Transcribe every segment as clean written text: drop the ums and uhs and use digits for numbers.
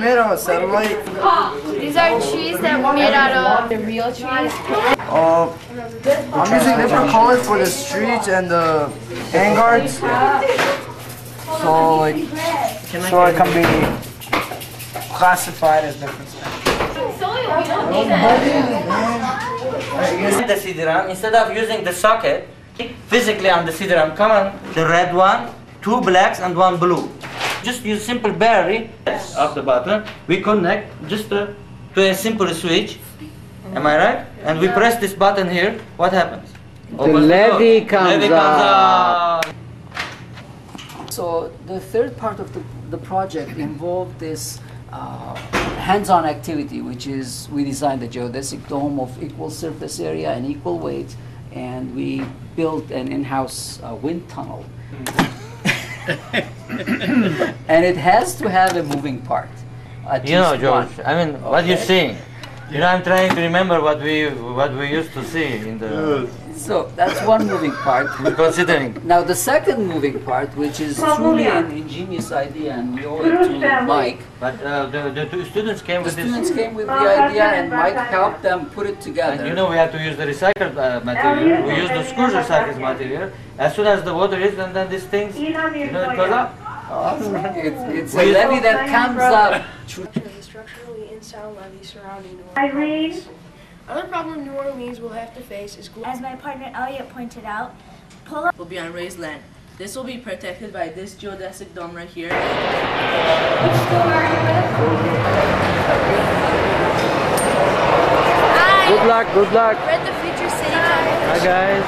made out of satellite. These are trees that were made out of the real trees. I'm using different colors for the streets and the vanguards. So like, it can be classified as different stuff. The CD-ROM, instead of using the socket, physically on the CD-ROM, come on, the red one, 2 blacks and 1 blue. Just use simple battery of the button. We connect just to a simple switch. Am I right? And we press this button here. What happens? Opens the levy comes up. So the third part of the project involved this hands-on activity, which is we designed the geodesic dome of equal surface area and equal weight, and we built an in-house wind tunnel. And it has to have a moving part. You know, George, I mean, okay. What you see. You know, I'm trying to remember what we used to see in the... So, that's one moving part. Considering. Now, the second moving part, which is truly an ingenious idea, and we owe it to Mike. But the students came with this. The students came with the idea, and Mike helped them put it together. And you know, we had to use the recycled material. We used the school's recycled material. As soon as the water is, and then these things, you know, it goes up. Oh, it's a levy that comes up. Sound levee surrounding New Orleans. Other problem New Orleans will have to face is, as my partner Elliot pointed out, pull-up will be on raised land. This will be protected by this geodesic dome right here. Hi. Good luck, good luck. We're at the Future City competition. Hi guys.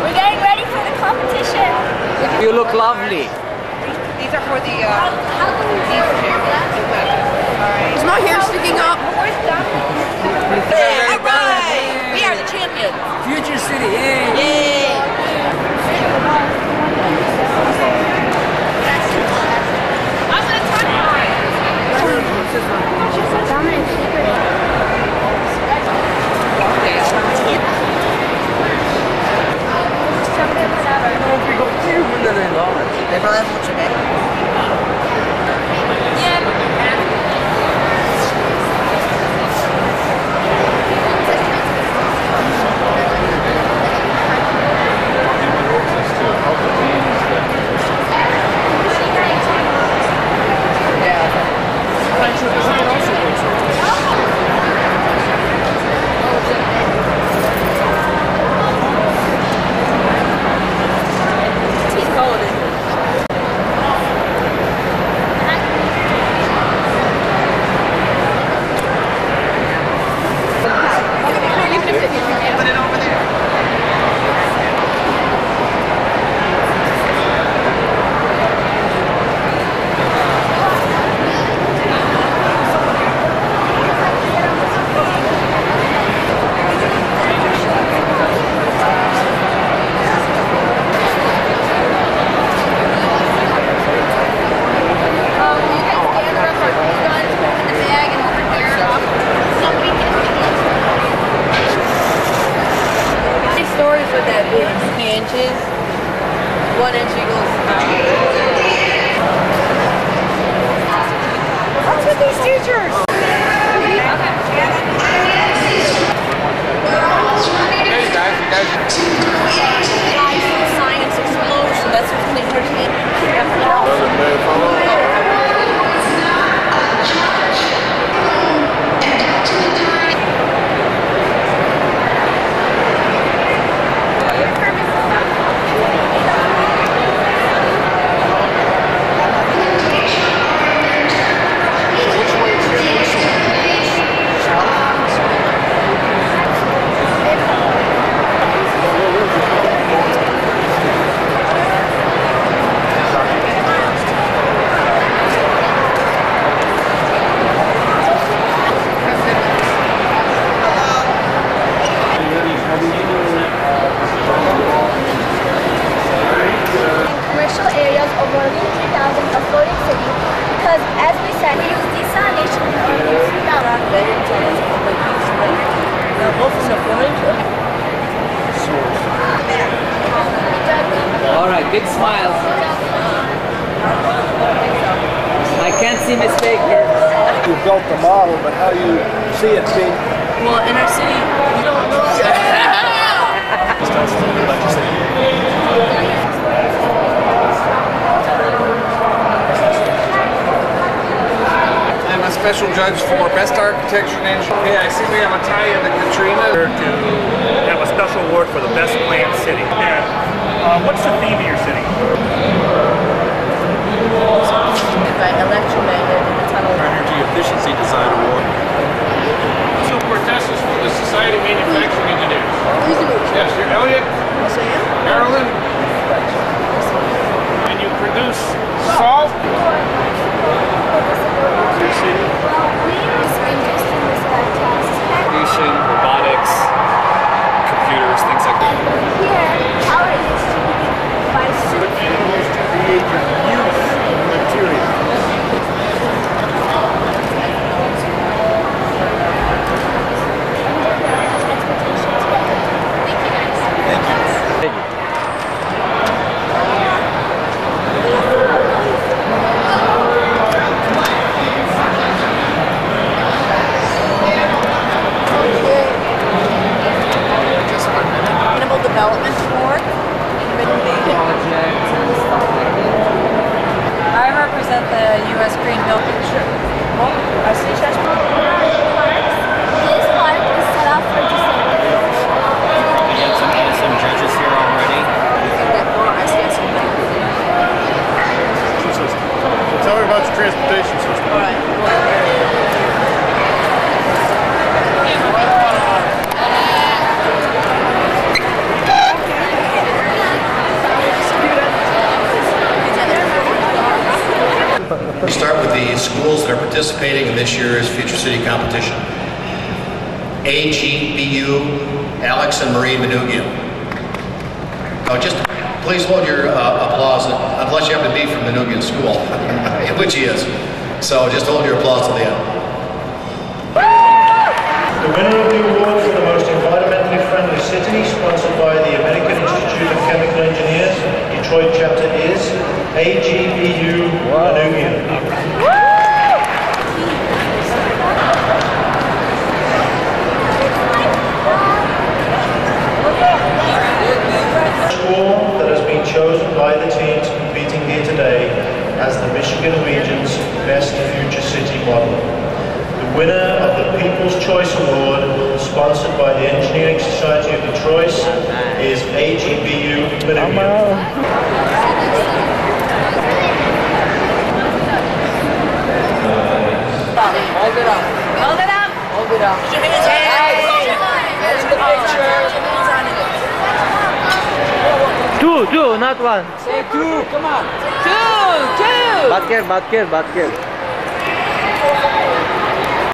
We're getting ready for the competition. You look lovely. These are for the There's my hair sticking up. All right, we are the champions. Future City, yay! Yay! Big smiles. I can't see Miss Baker. you built the model, but how you see it being. Well, in our city, we don't know. I'm a special judge for Best Architecture in Engineering. Hey, I see we have a tie in the Katrina. To have a special award for the Best Planned City. And what's the theme of your city? By electromagnet in the tunnel. Energy Efficiency Design Award. So Cortez is from the Society of Manufacturing Engineers. Yes, you're Elliot. Yes, I am. Marilyn. And you produce salt. Future City. Automation, robotics, computers, things like that. Here, our industry provides animals to create youth material. Participating in this year's Future City competition. AGBU, Alex and Marie Manoogian. Oh, just please hold your applause, unless you happen to be from Manoogian School, which he is. So just hold your applause to the end. The winner of the award for the most environmentally friendly city, sponsored by the American Institute of Chemical Engineers, Detroit chapter is AGBU Manoogian. That has been chosen by the teams competing here today as the Michigan region's best future city model. The winner of the People's Choice Award, sponsored by the Engineering Society of Detroit, is AGBU Manoogian. Two, not one. Say two, come on. Two, two. Bad care, bad care, bad care.